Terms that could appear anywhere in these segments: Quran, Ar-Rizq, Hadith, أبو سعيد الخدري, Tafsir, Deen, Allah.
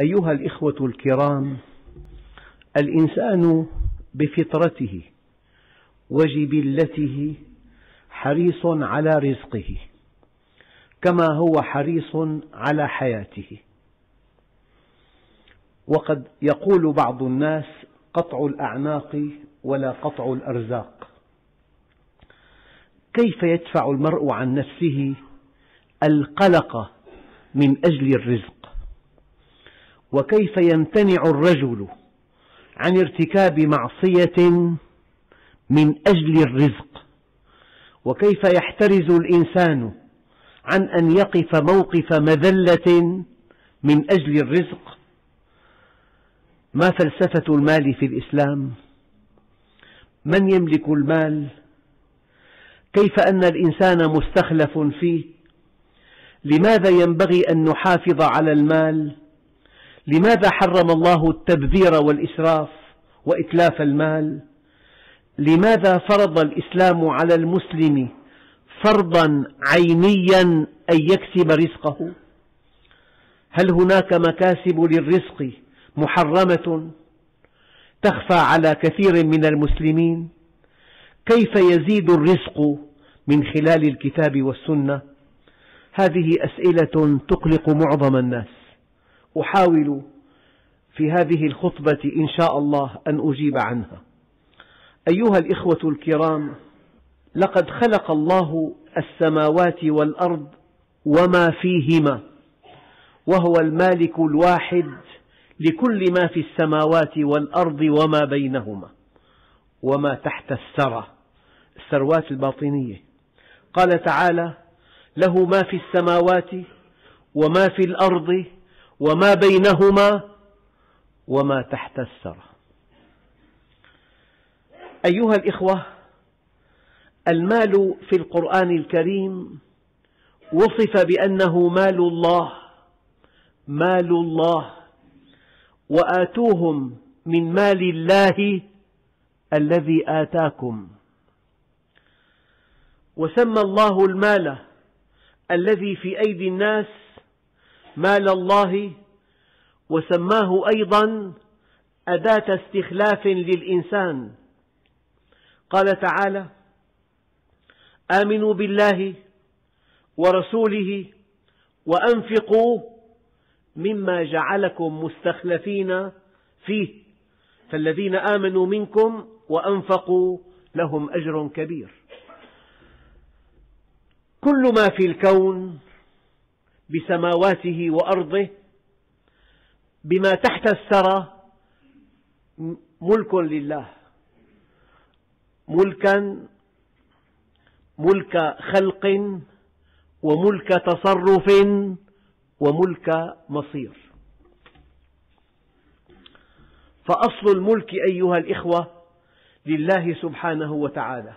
أيها الإخوة الكرام، الإنسان بفطرته وجبلته حريص على رزقه كما هو حريص على حياته. وقد يقول بعض الناس قطع الأعناق ولا قطع الأرزاق. كيف يدفع المرء عن نفسه القلق من أجل الرزق؟ وكيف يمتنع الرجل عن ارتكاب معصية من أجل الرزق؟ وكيف يحترز الإنسان عن أن يقف موقف مذلة من أجل الرزق؟ ما فلسفة المال في الإسلام؟ من يملك المال؟ كيف أن الإنسان مستخلف فيه؟ لماذا ينبغي أن نحافظ على المال؟ لماذا حرم الله التبذير والإسراف وإتلاف المال؟ لماذا فرض الإسلام على المسلم فرضا عينيا أن يكسب رزقه؟ هل هناك مكاسب للرزق محرمة تخفى على كثير من المسلمين؟ كيف يزيد الرزق من خلال الكتاب والسنة؟ هذه أسئلة تقلق معظم الناس. أحاول في هذه الخطبة إن شاء الله أن أجيب عنها. أيها الإخوة الكرام، لقد خلق الله السماوات والأرض وما فيهما، وهو المالك الواحد لكل ما في السماوات والأرض وما بينهما وما تحت الثرى، الثروات الباطنية. قال تعالى: له ما في السماوات وما في الأرض وما بينهما وما تحت الثرى. أيها الإخوة، المال في القرآن الكريم وصف بأنه مال الله، مال الله، وآتوهم من مال الله الذي آتاكم. وسمى الله المال الذي في أيدي الناس مال الله، وسماه أيضا أداة استخلاف للإنسان. قال تعالى: آمنوا بالله ورسوله وأنفقوا مما جعلكم مستخلفين فيه، فالذين آمنوا منكم وأنفقوا لهم أجر كبير. كل ما في الكون بسماواته وأرضه بما تحت الثرى ملك لله، ملك خلق وملك تصرف وملك مصير. فأصل الملك أيها الإخوة لله سبحانه وتعالى،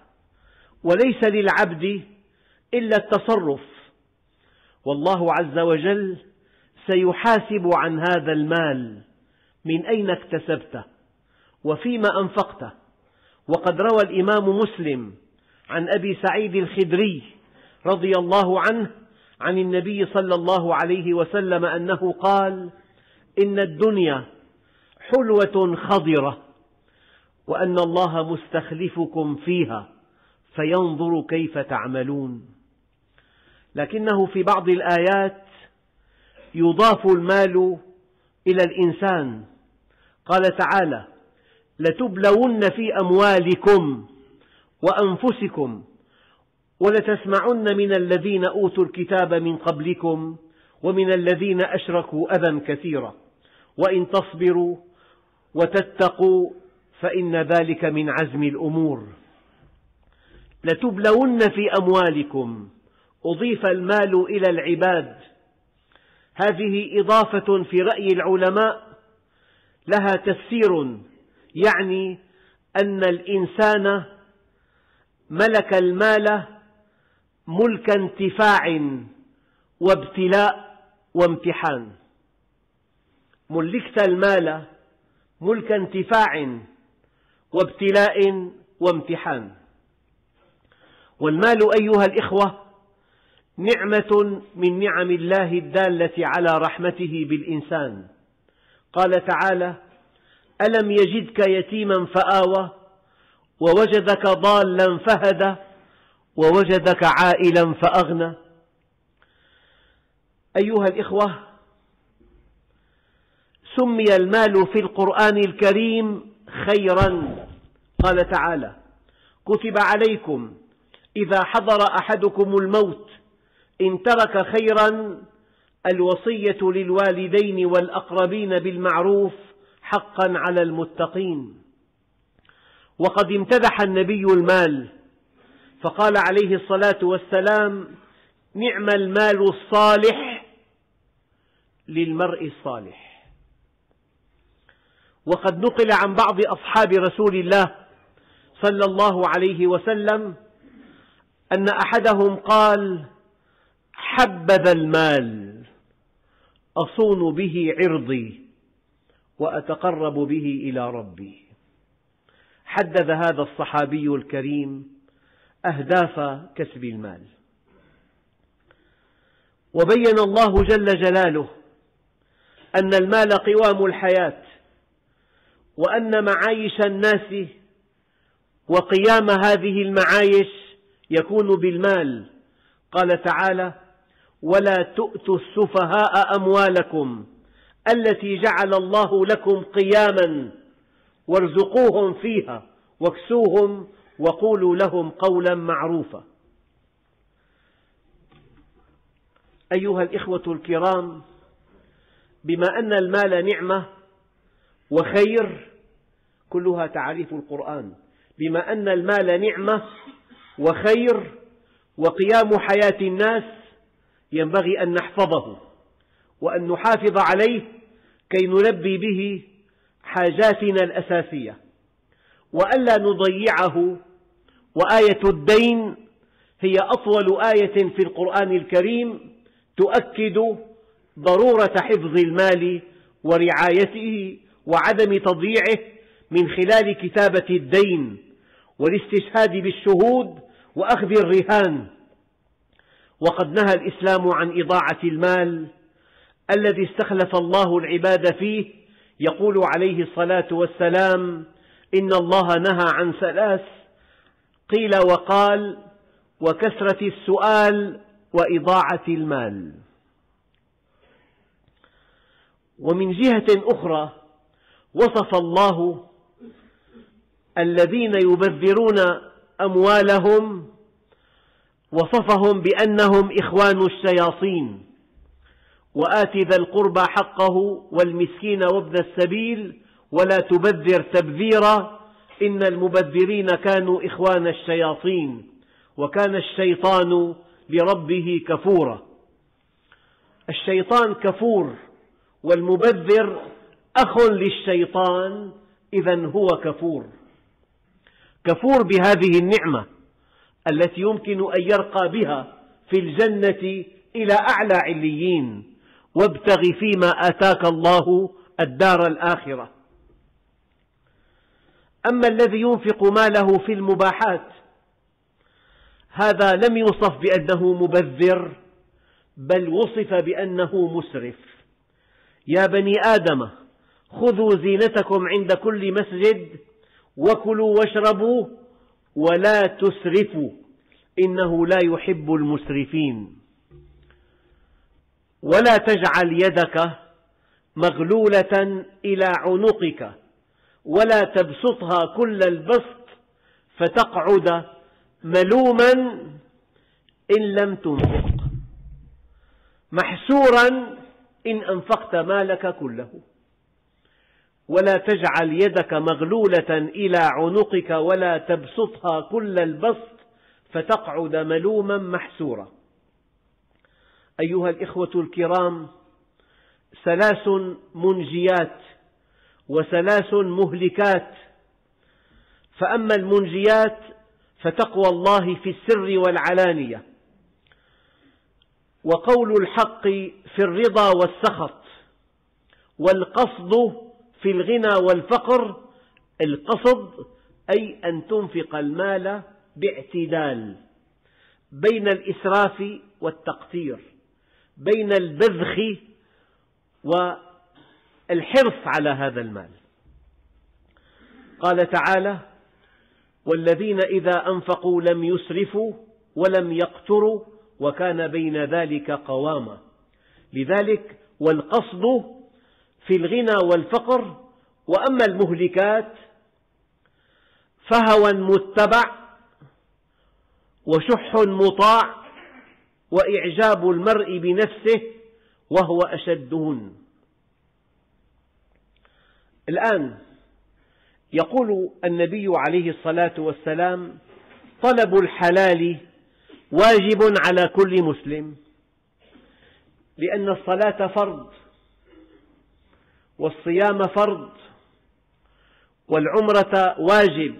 وليس للعبد إلا التصرف، والله عز وجل سيحاسب عن هذا المال، من أين اكتسبته وفيما أنفقته. وقد روى الإمام مسلم عن أبي سعيد الخدري رضي الله عنه عن النبي صلى الله عليه وسلم أنه قال: إن الدنيا حلوة خضرة، وأن الله مستخلفكم فيها فينظر كيف تعملون. لكنه في بعض الآيات يضاف المال إلى الإنسان. قال تعالى: لتبلون في أموالكم وأنفسكم ولتسمعن من الذين أوتوا الكتاب من قبلكم ومن الذين أشركوا أذى كثيرا، وإن تصبروا وتتقوا فإن ذلك من عزم الأمور. لتبلون في أموالكم، أضيف المال إلى العباد. هذه إضافة في رأي العلماء لها تفسير، يعني أن الإنسان ملك المال ملك انتفاع وابتلاء وامتحان. ملكت المال ملك انتفاع وابتلاء وامتحان. والمال أيها الإخوة نعمة من نعم الله الدالة على رحمته بالإنسان، قال تعالى: ألم يجدك يتيما فآوى ووجدك ضالا فهدى ووجدك عائلا فأغنى. أيها الإخوة، سمي المال في القرآن الكريم خيرا. قال تعالى: كتب عليكم إذا حضر أحدكم الموت إن ترك خيرا الوصية للوالدين والأقربين بالمعروف حقا على المتقين. وقد امتدح النبي المال فقال عليه الصلاة والسلام: نعم المال الصالح للمرء الصالح. وقد نقل عن بعض أصحاب رسول الله صلى الله عليه وسلم أن أحدهم قال: حبذا المال أصون به عرضي وأتقرب به إلى ربي. حدد هذا الصحابي الكريم أهداف كسب المال، وبين الله جل جلاله أن المال قوام الحياة، وأن معايش الناس وقيام هذه المعايش يكون بالمال. قال تعالى: ولا تؤتوا السفهاء أموالكم التي جعل الله لكم قياما وارزقوهم فيها واكسوهم وقولوا لهم قولا معروفا. أيها الإخوة الكرام، بما أن المال نعمة وخير، كلها تعريف القرآن، بما أن المال نعمة وخير وقيام حياة الناس، ينبغي أن نحفظه وأن نحافظ عليه كي نلبي به حاجاتنا الأساسية، وألا نضيعه. وآية الدين هي أطول آية في القرآن الكريم تؤكد ضرورة حفظ المال ورعايته وعدم تضييعه من خلال كتابة الدين والاستشهاد بالشهود وأخذ الرهان. وقد نهى الإسلام عن إضاعة المال الذي استخلف الله العباد فيه، يقول عليه الصلاة والسلام: إن الله نهى عن ثلاث، قيل وقال: وكثرة السؤال وإضاعة المال. ومن جهة أخرى وصف الله الذين يبذرون أموالهم، وصفهم بأنهم إخوان الشياطين: وآت ذا القربى حقه والمسكين وابن السبيل ولا تبذر تبذيرا إن المبذرين كانوا إخوان الشياطين وكان الشيطان لربه كفورا. الشيطان كفور، والمبذر أخ للشيطان، إذن هو كفور، كفور بهذه النعمة التي يمكن أن يرقى بها في الجنة إلى أعلى عليين: وابتغ فيما آتاك الله الدار الآخرة. أما الذي ينفق ماله في المباحات، هذا لم يوصف بأنه مبذر، بل وصف بأنه مسرف. يا بني آدم خذوا زينتكم عند كل مسجد وكلوا واشربوا ولا تسرفوا إنه لا يحب المسرفين. ولا تجعل يدك مغلولة إلى عنقك ولا تبسطها كل البسط فتقعد ملوما إن لم تنفق، محسورا إن أنفقت مالك كله. ولا تجعل يدك مغلولة إلى عنقك ولا تبسطها كل البسط فتقعد ملوما محسورا. أيها الإخوة الكرام، ثلاث منجيات وثلاث مهلكات. فأما المنجيات فتقوى الله في السر والعلانية، وقول الحق في الرضا والسخط، والقصد في الغنى والفقر. القصد أي أن تنفق المال باعتدال بين الإسراف والتقتير، بين البذخ الحرص على هذا المال. قال تعالى: والذين إذا أنفقوا لم يسرفوا ولم يقتروا وكان بين ذلك قواما. لذلك والقصد في الغنى والفقر، وأما المهلكات فهوى متبع وشح مطاع وإعجاب المرء بنفسه وهو أشدهن. الآن يقول النبي عليه الصلاة والسلام: طلب الحلال واجب على كل مسلم، لأن الصلاة فرض، والصيام فرض، والعمرة واجب،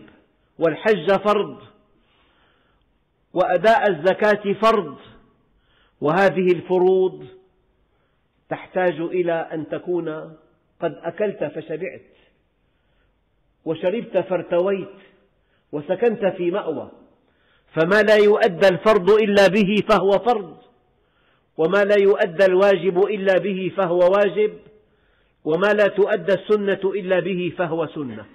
والحج فرض، وأداء الزكاة فرض، وهذه الفروض تحتاج إلى أن تكون قد أكلت فشبعت، وشربت فارتويت، وسكنت في مأوى، فما لا يؤدى الفرض إلا به فهو فرض، وما لا يؤدى الواجب إلا به فهو واجب، وما لا تؤدى السنة إلا به فهو سنة.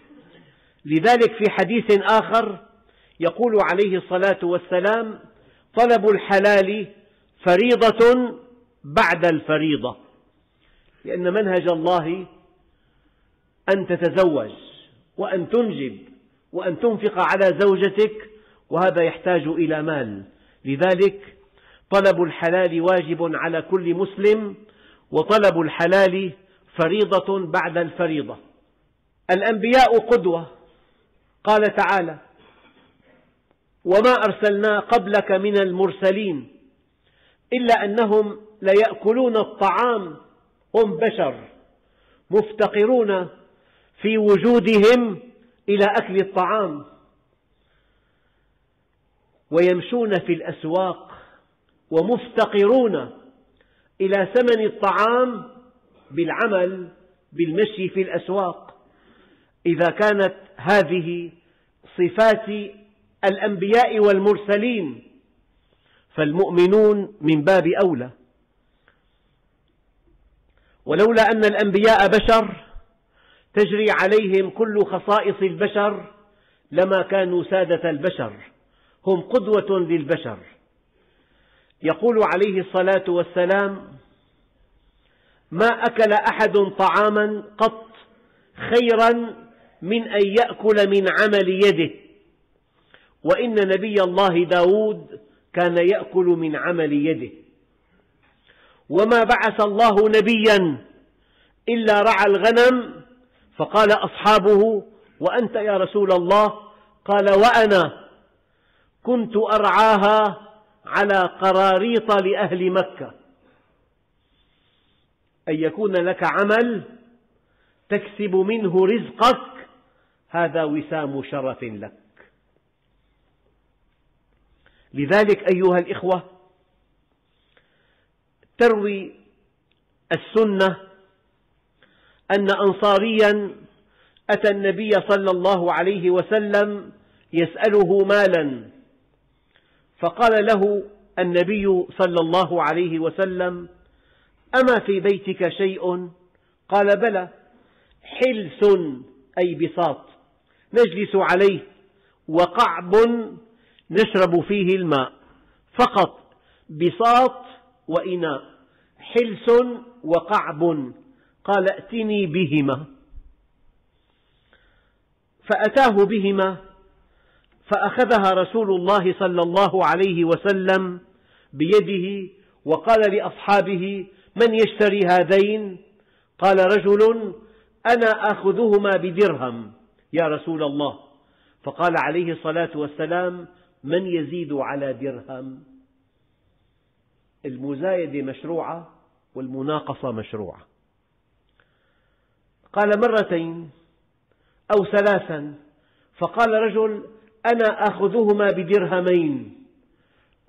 لذلك في حديث آخر يقول عليه الصلاة والسلام: طلب الحلال فريضة بعد الفريضة، لأن منهج الله أن تتزوج وأن تنجب وأن تنفق على زوجتك، وهذا يحتاج إلى مال. لذلك طلب الحلال واجب على كل مسلم، وطلب الحلال فريضة بعد الفريضة. الأنبياء قدوة، قال تعالى: وما أرسلنا قبلك من المرسلين إلا أنهم ليأكلون الطعام، هم بشر مفتقرون في وجودهم إلى أكل الطعام، ويمشون في الأسواق ومفتقرون إلى ثمن الطعام بالعمل بالمشي في الأسواق. إذا كانت هذه صفات الأنبياء والمرسلين فالمؤمنون من باب أولى، ولولا أن الأنبياء بشر تجري عليهم كل خصائص البشر لما كانوا سادة البشر، هم قدوة للبشر. يقول عليه الصلاة والسلام: ما أكل أحد طعاما قط خيرا من أن يأكل من عمل يده، وإن نبي الله داود كان يأكل من عمل يده، وما بعث الله نبيا إلا رعى الغنم، فقال أصحابه: وأنت يا رسول الله؟ قال: وأنا كنت أرعاها على قراريط لأهل مكة. أن يكون لك عمل تكسب منه رزقك هذا وسام شرف لك. لذلك أيها الإخوة، تروي السنة أن أنصاريا أتى النبي صلى الله عليه وسلم يسأله مالا، فقال له النبي صلى الله عليه وسلم: أما في بيتك شيء؟ قال: بلى، حلس أي بساط نجلس عليه، وقعب نشرب فيه الماء، فقط بساط وإناء، حلس وقعب. قال: ائتني بهما، فأتاه بهما، فأخذها رسول الله صلى الله عليه وسلم بيده وقال لأصحابه: من يشتري هذين؟ قال رجل: أنا آخذهما بدرهم يا رسول الله. فقال عليه الصلاة والسلام: من يزيد على درهم؟ المزايدة مشروعة والمناقصة مشروعة. قال: مرتين أو ثلاثا. فقال رجل: أنا آخذهما بدرهمين،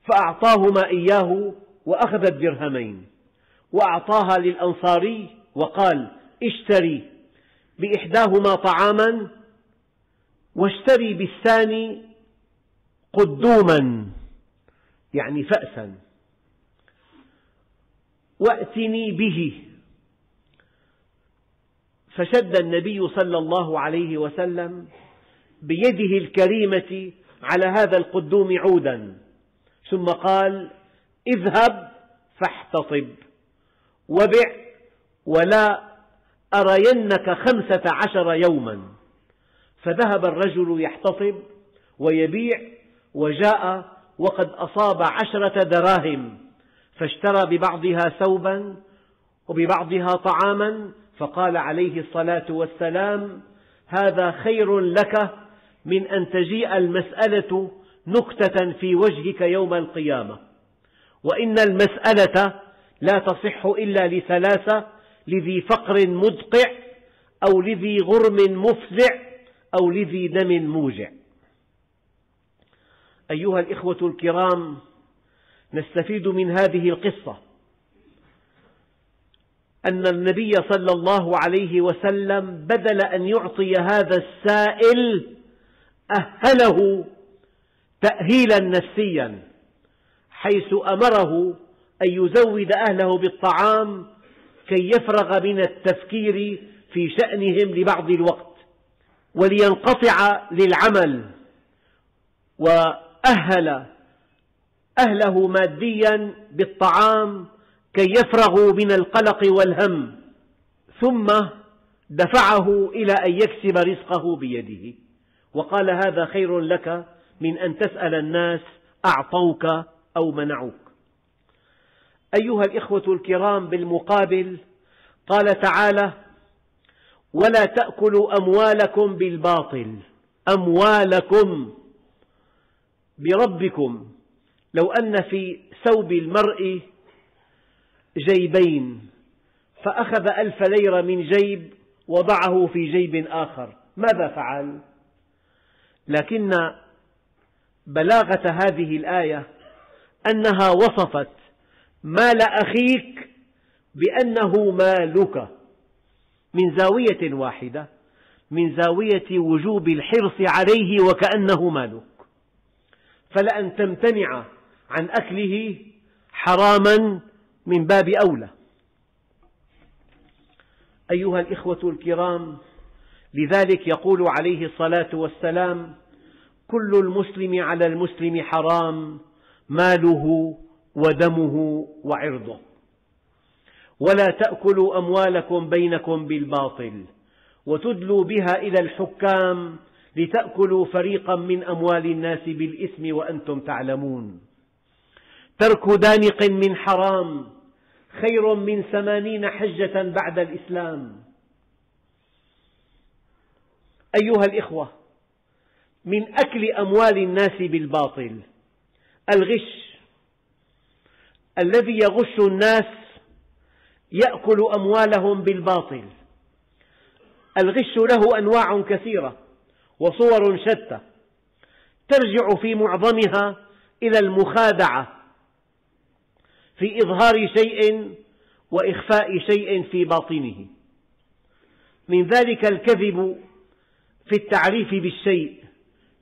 فأعطاهما إياه وأخذ الدرهمين، وأعطاها للأنصاري وقال: اشتري بإحداهما طعاما واشتري بالثاني قدوما يعني فأسا، وأتني به. فشد النبي صلى الله عليه وسلم بيده الكريمة على هذا القدوم عودا ثم قال: اذهب فاحتطب وبع ولا أرينك 15 يوما. فذهب الرجل يحتطب ويبيع، وجاء وقد أصاب 10 دراهم، فاشترى ببعضها ثوبا وببعضها طعاما، فقال عليه الصلاة والسلام: هذا خير لك من أن تجيء المسألة نكتة في وجهك يوم القيامة، وإن المسألة لا تصح إلا ل3: لذي فقر مدقع، أو لذي غرم مفزع، أو لذي دم موجع. أيها الإخوة الكرام، نستفيد من هذه القصة أن النبي صلى الله عليه وسلم بدل أن يعطي هذا السائل أهله تأهيلا نفسيا، حيث أمره أن يزود أهله بالطعام كي يفرغ من التفكير في شأنهم لبعض الوقت ولينقطع للعمل، وأهل أهله ماديا بالطعام كي يفرغوا من القلق والهم، ثم دفعه إلى أن يكسب رزقه بيده وقال: هذا خير لك من أن تسأل الناس أعطوك أو منعوك. أيها الإخوة الكرام، بالمقابل قال تعالى: ولا تأكلوا أموالكم بالباطل، أموالكم بربكم، لو أن في ثوب المرء جيبين فأخذ 1000 ليرة من جيب وضعه في جيب آخر، ماذا فعل؟ لكن بلاغة هذه الآية أنها وصفت مال أخيك بأنه مالك من زاوية واحدة، من زاوية وجوب الحرص عليه وكأنه مالك، فلأن تمتنع عن أكله حراما من باب أولى. أيها الإخوة الكرام، لذلك يقول عليه الصلاة والسلام: كل المسلم على المسلم حرام، ماله ودمه وعرضه. ولا تأكلوا أموالكم بينكم بالباطل وتدلوا بها إلى الحكام لتأكلوا فريقا من أموال الناس بالإثم وأنتم تعلمون. ترك دانق من حرام خير من 80 حجة بعد الإسلام. أيها الإخوة، من أكل أموال الناس بالباطل الغش، الذي يغش الناس يأكل أموالهم بالباطل. الغش له أنواع كثيرة وصور شتى، ترجع في معظمها إلى المخادعة في إظهار شيء وإخفاء شيء في باطنه، من ذلك الكذب في التعريف بالشيء،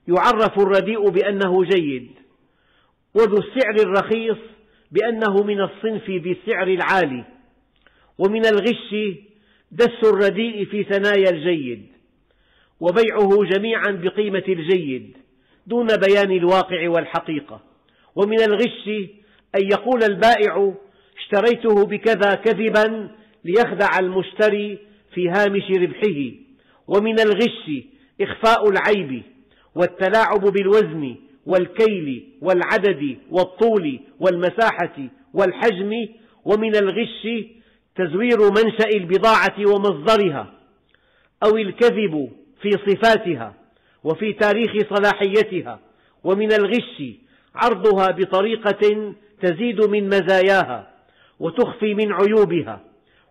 يعرف الرديء بأنه جيد، وذو السعر الرخيص بأنه من الصنف بالسعر العالي، ومن الغش دس الرديء في ثنايا الجيد وبيعه جميعا بقيمة الجيد دون بيان الواقع والحقيقة، ومن الغش أن يقول البائع: اشتريته بكذا كذبا ليخدع المشتري في هامش ربحه، ومن الغش إخفاء العيب والتلاعب بالوزن والكيل والعدد والطول والمساحة والحجم، ومن الغش تزوير منشأ البضاعة ومصدرها، أو الكذب في صفاتها وفي تاريخ صلاحيتها، ومن الغش عرضها بطريقة تزيد من مزاياها وتخفي من عيوبها،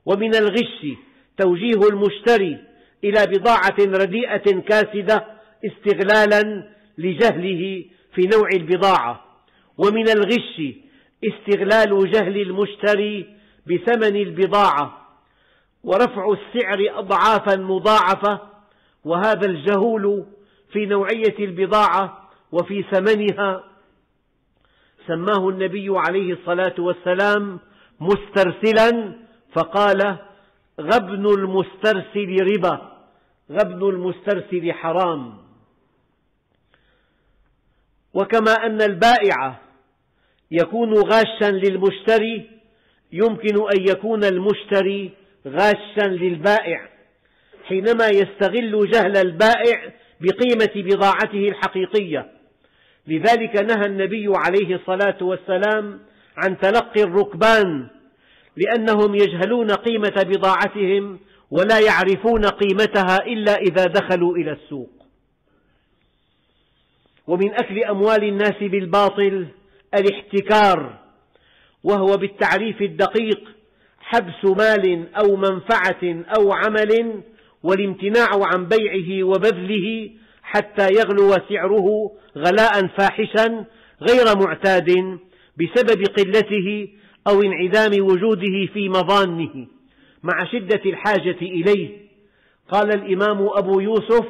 ومن الغش توجيه المشتري إلى بضاعة رديئة كاسدة استغلالا لجهله في نوع البضاعة، ومن الغش استغلال جهل المشتري بثمن البضاعة ورفع السعر أضعافا مضاعفة، وهذا الجهول في نوعية البضاعة وفي ثمنها سماه النبي عليه الصلاة والسلام مسترسلا، فقال: غبن المسترسل ربا، غبن المسترسل حرام. وكما أن البائع يكون غاشا للمشتري، يمكن أن يكون المشتري غاشا للبائع حينما يستغل جهل البائع بقيمة بضاعته الحقيقية. لذلك نهى النبي عليه الصلاة والسلام عن تلقي الركبان، لأنهم يجهلون قيمة بضاعتهم ولا يعرفون قيمتها إلا إذا دخلوا إلى السوق. ومن أكل أموال الناس بالباطل الاحتكار، وهو بالتعريف الدقيق حبس مال أو منفعة أو عمل والامتناع عن بيعه وبذله حتى يغلو سعره غلاء فاحشا غير معتاد بسبب قلته أو انعدام وجوده في مظانه مع شدة الحاجة إليه. قال الإمام أبو يوسف: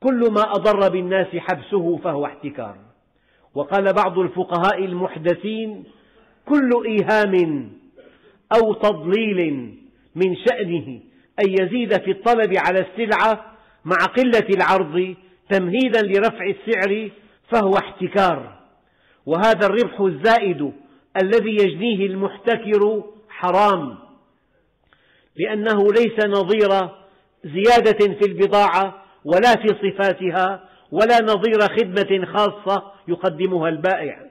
كل ما أضر بالناس حبسه فهو احتكار. وقال بعض الفقهاء المحدثين: كل إيهام أو تضليل من شأنه أن يزيد في الطلب على السلعة مع قلة العرض تمهيدا لرفع السعر فهو احتكار. وهذا الربح الزائد الذي يجنيه المحتكر حرام، لأنه ليس نظير زيادة في البضاعة ولا في صفاتها، ولا نظير خدمة خاصة يقدمها البائع،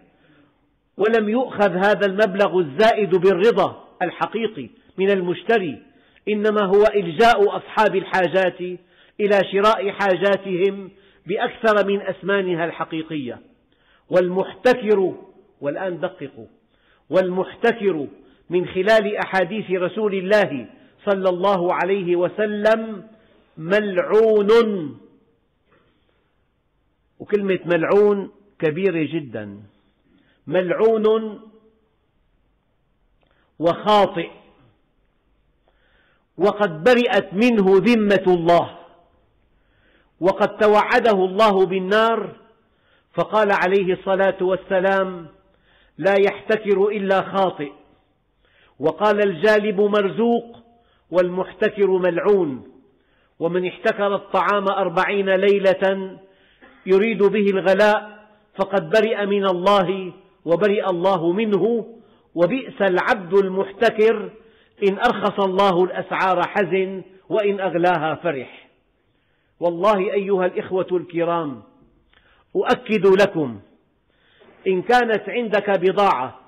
ولم يؤخذ هذا المبلغ الزائد بالرضا الحقيقي من المشتري، إنما هو إلجاء أصحاب الحاجات إلى شراء حاجاتهم بأكثر من أثمانها الحقيقية. والمحتكر، والآن دققوا، والمحتكر من خلال أحاديث رسول الله صلى الله عليه وسلم ملعون. وكلمة ملعون كبيرة جدا، ملعون وخاطئ، وقد برئت منه ذمة الله، وقد توعده الله بالنار، فقال عليه الصلاة والسلام: لا يحتكر إلا خاطئ. وقال: الجالب مرزوق والمحتكر ملعون. ومن احتكر الطعام 40 ليلة يريد به الغلاء فقد برئ من الله وبرئ الله منه. وبئس العبد المحتكر، إن أرخص الله الأسعار حزن وإن أغلاها فرح. والله أيها الإخوة الكرام، أؤكد لكم، إن كانت عندك بضاعة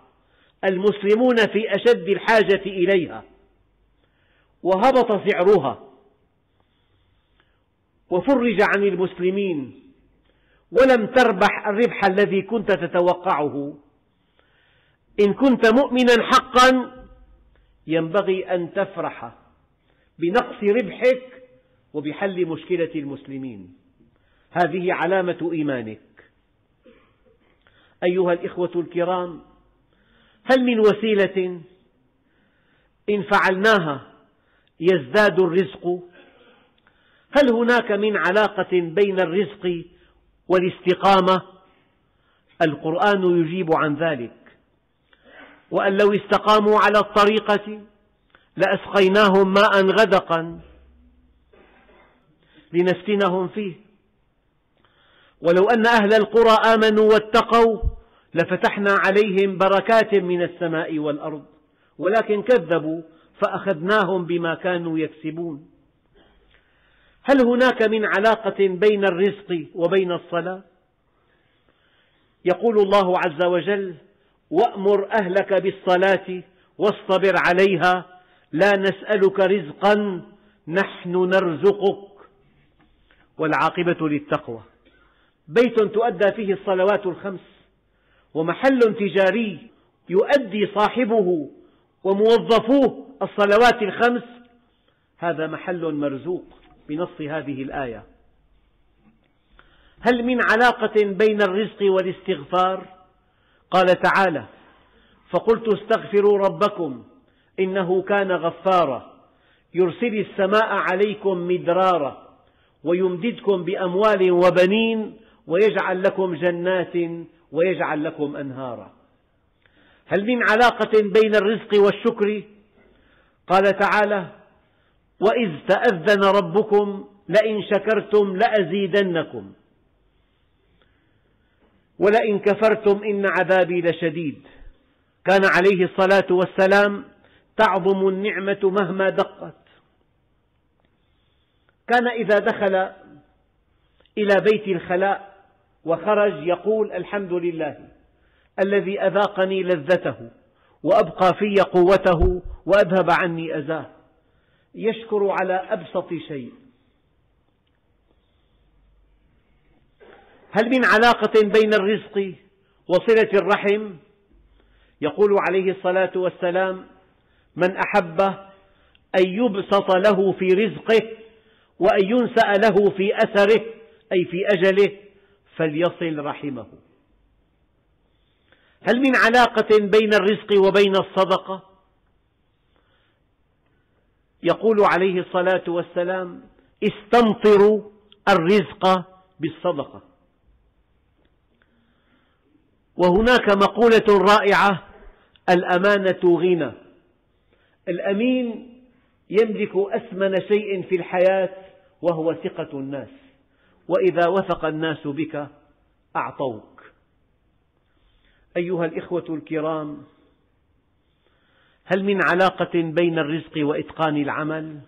المسلمون في أشد الحاجة إليها وهبط سعرها وفرج عن المسلمين ولم تربح الربح الذي كنت تتوقعه، إن كنت مؤمنا حقا ينبغي أن تفرح بنقص ربحك وبحل مشكلة المسلمين، هذه علامة إيمانك. أيها الإخوة الكرام، هل من وسيلة إن فعلناها يزداد الرزق؟ هل هناك من علاقة بين الرزق والاستقامة؟ القرآن يجيب عن ذلك: وأن لو استقاموا على الطريقة لأسقيناهم ماء غدقا لنفتنهم فيه، ولو أن أهل القرى آمنوا واتقوا لفتحنا عليهم بركات من السماء والأرض، ولكن كذبوا فأخذناهم بما كانوا يكسبون. هل هناك من علاقة بين الرزق وبين الصلاة؟ يقول الله عز وجل: وأمر أهلك بالصلاة واصطبر عليها لا نسألك رزقا نحن نرزقك. والعاقبة للتقوى، بيت تؤدى فيه الصلوات الخمس، ومحل تجاري يؤدي صاحبه وموظفوه الصلوات الخمس، هذا محل مرزوق بنص هذه الآية. هل من علاقة بين الرزق والاستغفار؟ قال تعالى: فقلت استغفروا ربكم إنه كان غفارا يرسل السماء عليكم مدرارا ويمددكم بأموال وبنين ويجعل لكم جنات ويجعل لكم أنهارا. هل من علاقة بين الرزق والشكر؟ قال تعالى: وإذ تأذن ربكم لئن شكرتم لأزيدنكم ولئن كفرتم إن عذابي لشديد. كان عليه الصلاة والسلام تعظم النعمة مهما دقت. كان إذا دخل إلى بيت الخلاء وخرج يقول: الحمد لله الذي أذاقني لذته وأبقى في قوته وأذهب عني أذاه. يشكر على أبسط شيء. هل من علاقة بين الرزق وصلة الرحم؟ يقول عليه الصلاة والسلام: من أحب أن يبسط له في رزقه وأن ينسأ له في أثره أي في أجله فليصل رحمه. هل من علاقة بين الرزق وبين الصدقة؟ يقول عليه الصلاة والسلام: استمطروا الرزق بالصدقة. وهناك مقولة رائعة: الأمانة غنى. الأمين يملك أثمن شيء في الحياة وهو ثقة الناس، وإذا وثق الناس بك أعطوك. أيها الإخوة الكرام، هل من علاقة بين الرزق وإتقان العمل؟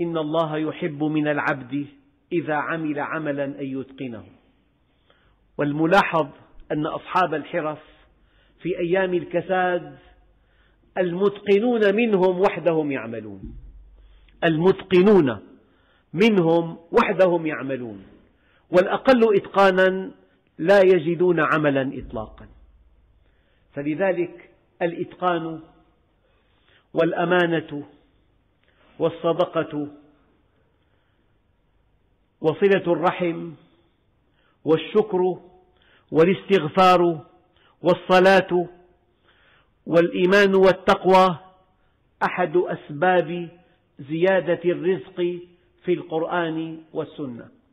إن الله يحب من العبد إذا عمل عملا أن يتقنه. والملاحظ أن أصحاب الحرف في أيام الكساد المتقنون منهم وحدهم يعملون، المتقنون منهم وحدهم يعملون، والأقل إتقانا لا يجدون عملا إطلاقا. فلذلك الإتقان والأمانة والصدقة وصلة الرحم والشكر والاستغفار والصلاة والإيمان والتقوى أحد أسباب زيادة الرزق في القرآن والسنة.